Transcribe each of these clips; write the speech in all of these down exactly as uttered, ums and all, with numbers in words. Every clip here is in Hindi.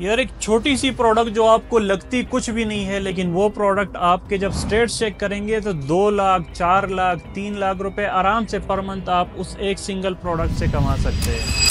यार एक छोटी सी प्रोडक्ट जो आपको लगती कुछ भी नहीं है, लेकिन वो प्रोडक्ट आपके जब स्टेट्स चेक करेंगे तो दो लाख चार लाख तीन लाख रुपए आराम से पर मंथ आप उस एक सिंगल प्रोडक्ट से कमा सकते हैं।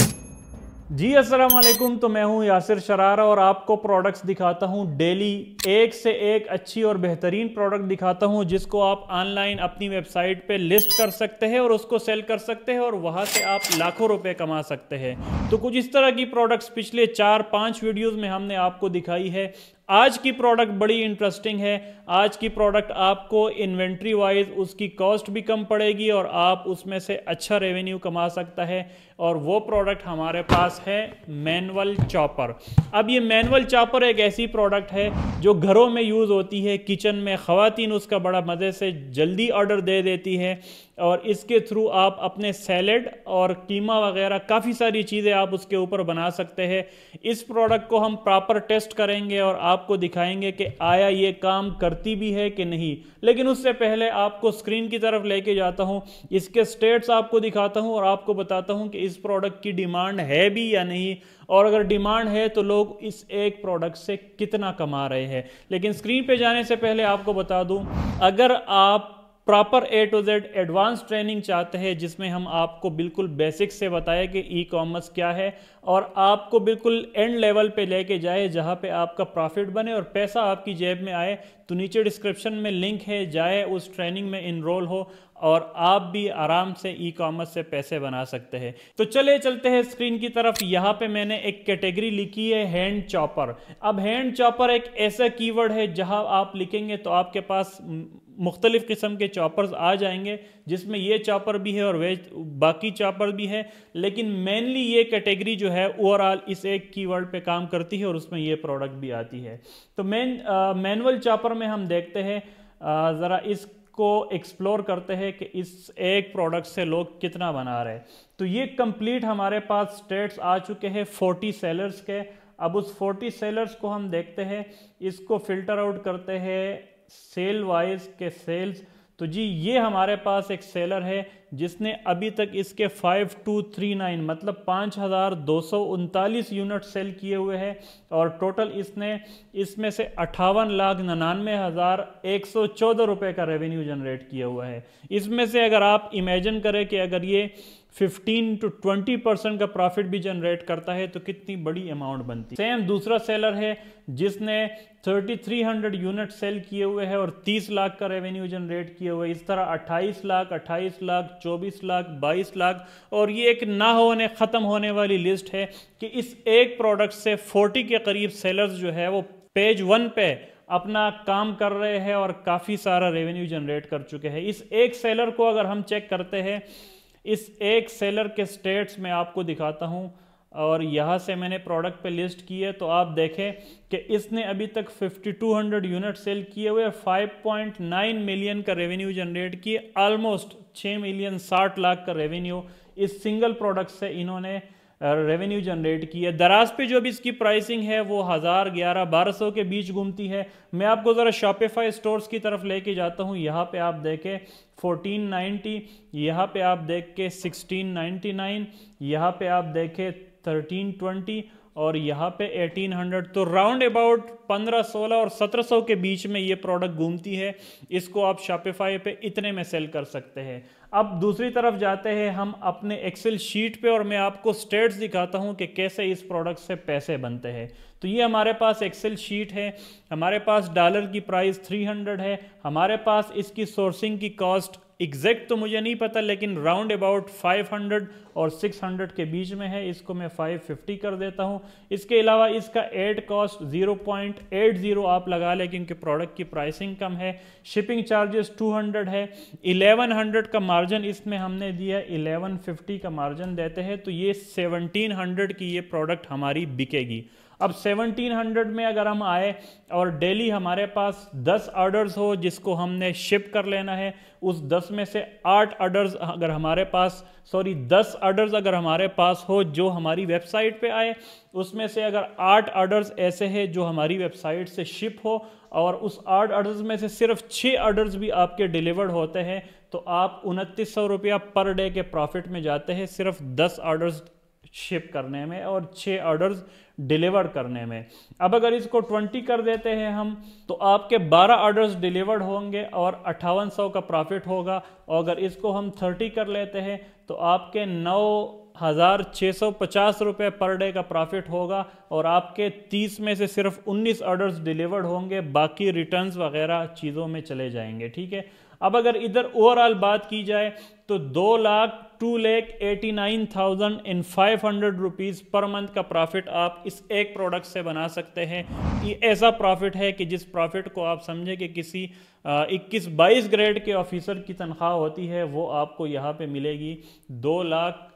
जी अस्सलाम वालेकुम, तो मैं हूं यासिर शरार और आपको प्रोडक्ट्स दिखाता हूं डेली, एक से एक अच्छी और बेहतरीन प्रोडक्ट दिखाता हूं जिसको आप ऑनलाइन अपनी वेबसाइट पे लिस्ट कर सकते हैं और उसको सेल कर सकते हैं और वहां से आप लाखों रुपए कमा सकते हैं। तो कुछ इस तरह की प्रोडक्ट्स पिछले चार पाँच वीडियोज़ में हमने आपको दिखाई है। आज की प्रोडक्ट बड़ी इंटरेस्टिंग है। आज की प्रोडक्ट आपको इन्वेंट्री वाइज उसकी कॉस्ट भी कम पड़ेगी और आप उसमें से अच्छा रेवेन्यू कमा सकता है, और वो प्रोडक्ट हमारे पास है मैनुअल चॉपर। अब ये मैनुअल चॉपर एक ऐसी प्रोडक्ट है जो घरों में यूज़ होती है, किचन में ख़वातीन उसका बड़ा मज़े से जल्दी ऑर्डर दे देती है और इसके थ्रू आप अपने सैलेड और कीमा वगैरह काफ़ी सारी चीज़ें आप उसके ऊपर बना सकते हैं। इस प्रोडक्ट को हम प्रॉपर टेस्ट करेंगे और आपको दिखाएंगे कि आया ये काम करती भी है कि नहीं। लेकिन उससे पहले आपको स्क्रीन की तरफ लेके जाता हूँ, इसके स्टेट्स आपको दिखाता हूँ और आपको बताता हूँ कि इस प्रोडक्ट की डिमांड है भी या नहीं, और अगर डिमांड है तो लोग इस एक प्रोडक्ट से कितना कमा रहे हैं। लेकिन स्क्रीन पे जाने से पहले आपको बता दूं, अगर आप proper A to Z advance training चाहते हैं जिसमें हम आपको बिल्कुल बेसिक से बताएं कि ई कॉमर्स क्या है और आपको बिल्कुल एंड लेवल पे लेके जाए जहां पे आपका प्रॉफिट बने और पैसा आपकी जेब में आए, तो नीचे डिस्क्रिप्शन में लिंक है, जाए उस ट्रेनिंग में इनरोल हो और आप भी आराम से ई कॉमर्स से पैसे बना सकते हैं। तो चले चलते हैं स्क्रीन की तरफ। यहाँ पे मैंने एक कैटेगरी लिखी है हैंड चॉपर। अब हैंड चॉपर एक ऐसा कीवर्ड है जहाँ आप लिखेंगे तो आपके पास मुख्तलिफ़ किस्म के चॉपर्स आ जाएंगे, जिसमें ये चॉपर भी है और वेज बाकी चॉपर भी है, लेकिन मेनली ये कैटेगरी जो है ओवरऑल इस एक कीवर्ड पे काम करती है और उसमें ये प्रोडक्ट भी आती है। तो मैन मैनुअल चॉपर में हम देखते हैं, ज़रा इस को एक्सप्लोर करते हैं कि इस एक प्रोडक्ट से लोग कितना बना रहे हैं। तो ये कंप्लीट हमारे पास स्टेट्स आ चुके हैं चालीस सेलर्स के। अब उस चालीस सेलर्स को हम देखते हैं, इसको फिल्टर आउट करते हैं सेल वाइज के सेल्स। तो जी ये हमारे पास एक सेलर है जिसने अभी तक इसके बावन सौ उनतालीस मतलब पाँच हज़ार दो सौ उनतालीस यूनिट सेल किए हुए हैं और टोटल इसने इसमें से अट्ठावन लाख निन्यानवे हज़ार एक सौ चौदह रुपये का रेवेन्यू जनरेट किया हुआ है। इसमें से अगर आप इमेजिन करें कि अगर ये पंद्रह टू बीस परसेंट का प्रॉफिट भी जनरेट करता है तो कितनी बड़ी अमाउंट बनती है। सेम दूसरा सेलर है जिसने तैंतीस सौ यूनिट सेल किए हुए हैं और तीस लाख का रेवेन्यू जनरेट किए हुए। इस तरह अट्ठाईस लाख अट्ठाईस लाख चौबीस लाख बाईस लाख, और ये एक ना होने ख़त्म होने वाली लिस्ट है कि इस एक प्रोडक्ट से चालीस के करीब सेलर्स जो है वो पेज वन पे अपना काम कर रहे हैं और काफ़ी सारा रेवेन्यू जनरेट कर चुके हैं। इस एक सेलर को अगर हम चेक करते हैं, इस एक सेलर के स्टेट्स में आपको दिखाता हूं और यहाँ से मैंने प्रोडक्ट पे लिस्ट की है, तो आप देखें कि इसने अभी तक बावन सौ यूनिट सेल किए हुए, पाँच पॉइंट नौ मिलियन का रेवेन्यू जनरेट किए, ऑलमोस्ट छह मिलियन साठ लाख का रेवेन्यू इस सिंगल प्रोडक्ट से इन्होंने रेवेन्यू जनरेट किया। दराज पे जो भी इसकी प्राइसिंग है वो हज़ार ग्यारह बारह सौ के बीच घूमती है। मैं आपको ज़रा शॉपिफाई स्टोर्स की तरफ लेके जाता हूँ। यहाँ पे आप देखें चौदह सौ नब्बे, यहाँ पे आप देख के सोलह सौ निन्यानवे, यहाँ पे आप देखें तेरह सौ बीस और यहाँ पे अठारह सौ, तो राउंड अबाउट पंद्रह सौ और सत्रह सौ के बीच में ये प्रोडक्ट घूमती है। इसको आप शॉपिफाई पे इतने में सेल कर सकते हैं। अब दूसरी तरफ जाते हैं हम अपने एक्सेल शीट पे और मैं आपको स्टेट्स दिखाता हूँ कि कैसे इस प्रोडक्ट से पैसे बनते हैं। तो ये हमारे पास एक्सेल शीट है, हमारे पास डॉलर की प्राइस तीन सौ है, हमारे पास इसकी सोर्सिंग की कॉस्ट एग्जैक्ट तो मुझे नहीं पता, लेकिन राउंड अबाउट पाँच सौ और छह सौ के बीच में है। इसको मैं पाँच सौ पचास कर देता हूँ। इसके अलावा इसका ad cost zero point eight zero आप लगा लें क्योंकि प्रोडक्ट की प्राइसिंग कम है। शिपिंग चार्जेस दो सौ है, ग्यारह सौ का मार्जिन इसमें हमने दिया, ग्यारह सौ पचास का मार्जिन देते हैं, तो ये सत्रह सौ की ये प्रोडक्ट हमारी बिकेगी। अब सत्रह सौ में अगर हम आए और डेली हमारे पास दस ऑर्डर्स हो जिसको हमने शिप कर लेना है, उस दस में से आठ ऑर्डर्स अगर हमारे पास सॉरी दस ऑर्डर्स अगर हमारे पास हो जो हमारी वेबसाइट पे आए, उसमें से अगर आठ ऑर्डर्स ऐसे हैं जो हमारी वेबसाइट से शिप हो और उस आठ ऑर्डर्स में से सिर्फ छः ऑर्डर्स भी आपके डिलीवर्ड होते हैं, तो आप उनतीस सौ रुपया पर डे के प्रॉफिट में जाते हैं सिर्फ दस ऑर्डर्स शिप करने में और छः ऑर्डर्स डिलीवर करने में। अब अगर इसको बीस कर देते हैं हम तो आपके बारह ऑर्डर्स डिलीवर्ड होंगे और अट्ठावन सौ का प्रॉफिट होगा। और अगर इसको हम तीस कर लेते हैं तो आपके नौ हज़ार छः सौ पचास रुपये पर डे का प्रॉफिट होगा और आपके तीस में से सिर्फ उन्नीस ऑर्डर्स डिलीवर्ड होंगे, बाकी रिटर्न्स वगैरह चीज़ों में चले जाएंगे। ठीक है, अब अगर इधर ओवरऑल बात की जाए तो दो lakh two lakh eighty nine thousand in five hundred rupees per month का प्रॉफिट आप इस एक प्रोडक्ट से बना सकते हैं। ये ऐसा प्रॉफिट है कि जिस प्रॉफिट को आप समझे कि किसी इक्कीस बाईस ग्रेड के ऑफिसर की तनख्वाह होती है वो आपको यहाँ पे मिलेगी। दो lakh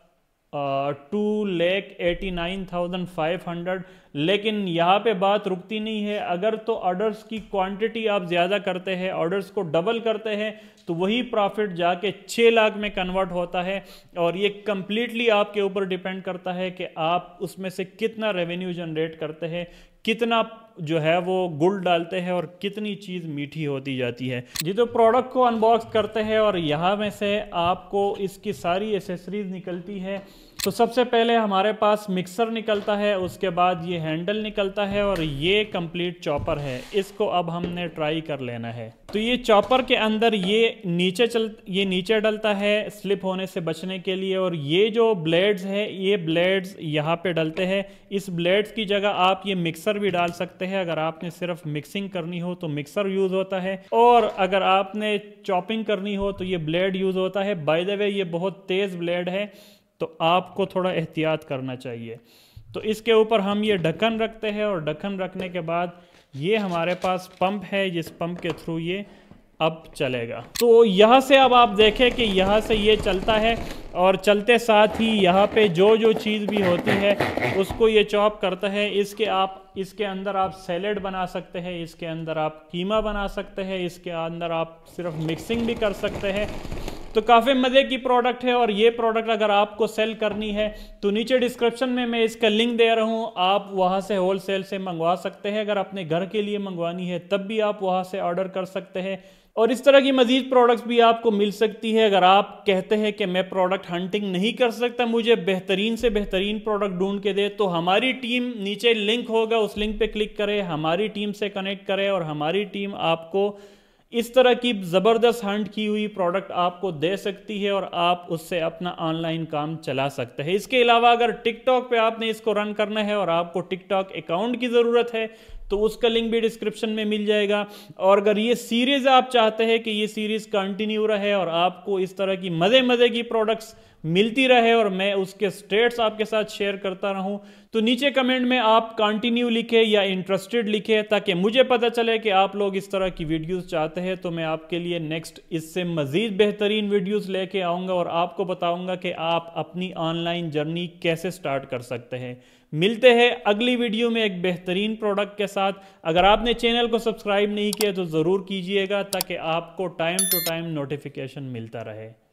two lakh eighty nine thousand five hundred, लेकिन यहाँ पे बात रुकती नहीं है। अगर तो ऑर्डर्स की क्वांटिटी आप ज़्यादा करते हैं, ऑर्डर्स को डबल करते हैं तो वही प्रॉफिट जाके छः लाख में कन्वर्ट होता है। और ये कम्प्लीटली आपके ऊपर डिपेंड करता है कि आप उसमें से कितना रेवेन्यू जनरेट करते हैं, कितना जो है वो गुड़ डालते हैं और कितनी चीज़ मीठी होती जाती है। जी, तो प्रोडक्ट को अनबॉक्स करते हैं और यहाँ में से आपको इसकी सारी एसेसरीज निकलती है। तो सबसे पहले हमारे पास मिक्सर निकलता है, उसके बाद ये हैंडल निकलता है और ये कंप्लीट चॉपर है। इसको अब हमने ट्राई कर लेना है। तो ये चॉपर के अंदर ये नीचे चल ये नीचे डलता है स्लिप होने से बचने के लिए, और ये जो ब्लेड्स है ये ब्लेड्स यहाँ पे डलते हैं। इस ब्लेड्स की जगह आप ये मिक्सर भी डाल सकते हैं। अगर आपने सिर्फ मिक्सिंग करनी हो तो मिक्सर यूज़ होता है, और अगर आपने चॉपिंग करनी हो तो ये ब्लेड यूज़ होता है। बाय द वे ये बहुत तेज़ ब्लेड है तो आपको थोड़ा एहतियात करना चाहिए। तो इसके ऊपर हम ये ढक्कन रखते हैं और ढक्कन रखने के बाद ये हमारे पास पंप है, जिस पंप के थ्रू ये अब चलेगा। तो यहाँ से अब आप देखें कि यहाँ से ये चलता है और चलते साथ ही यहाँ पे जो जो चीज़ भी होती है उसको ये चॉप करता है। इसके आप इसके अंदर आप सैलेड बना सकते हैं, इसके अंदर आप कीमा बना सकते हैं, इसके अंदर आप सिर्फ मिक्सिंग भी कर सकते हैं। तो काफ़ी मज़े की प्रोडक्ट है, और ये प्रोडक्ट अगर आपको सेल करनी है तो नीचे डिस्क्रिप्शन में मैं इसका लिंक दे रहा हूँ, आप वहाँ से होलसेल से मंगवा सकते हैं। अगर अपने घर के लिए मंगवानी है तब भी आप वहाँ से ऑर्डर कर सकते हैं। और इस तरह की मज़ीद प्रोडक्ट्स भी आपको मिल सकती है। अगर आप कहते हैं कि मैं प्रोडक्ट हंटिंग नहीं कर सकता, मुझे बेहतरीन से बेहतरीन प्रोडक्ट ढूंढ के दे, तो हमारी टीम, नीचे लिंक होगा उस लिंक पे क्लिक करें, हमारी टीम से कनेक्ट करें और हमारी टीम आपको इस तरह की ज़बरदस्त हंट की हुई प्रोडक्ट आपको दे सकती है और आप उससे अपना ऑनलाइन काम चला सकते हैं। इसके अलावा अगर टिकटॉक पे आपने इसको रन करना है और आपको टिकटॉक अकाउंट की ज़रूरत है तो उसका लिंक भी डिस्क्रिप्शन में मिल जाएगा। और अगर ये सीरीज़ आप चाहते हैं कि ये सीरीज़ कंटिन्यू रहे और आपको इस तरह की मज़े मज़े की प्रोडक्ट्स मिलती रहे और मैं उसके स्टेट्स आपके साथ शेयर करता रहूं, तो नीचे कमेंट में आप कंटिन्यू लिखें या इंटरेस्टेड लिखें, ताकि मुझे पता चले कि आप लोग इस तरह की वीडियोस चाहते हैं। तो मैं आपके लिए नेक्स्ट इससे मज़ीद बेहतरीन वीडियोस लेके आऊँगा और आपको बताऊँगा कि आप अपनी ऑनलाइन जर्नी कैसे स्टार्ट कर सकते हैं। मिलते हैं अगली वीडियो में एक बेहतरीन प्रोडक्ट के साथ। अगर आपने चैनल को सब्सक्राइब नहीं किया तो ज़रूर कीजिएगा ताकि आपको टाइम टू टाइम नोटिफिकेशन मिलता रहे।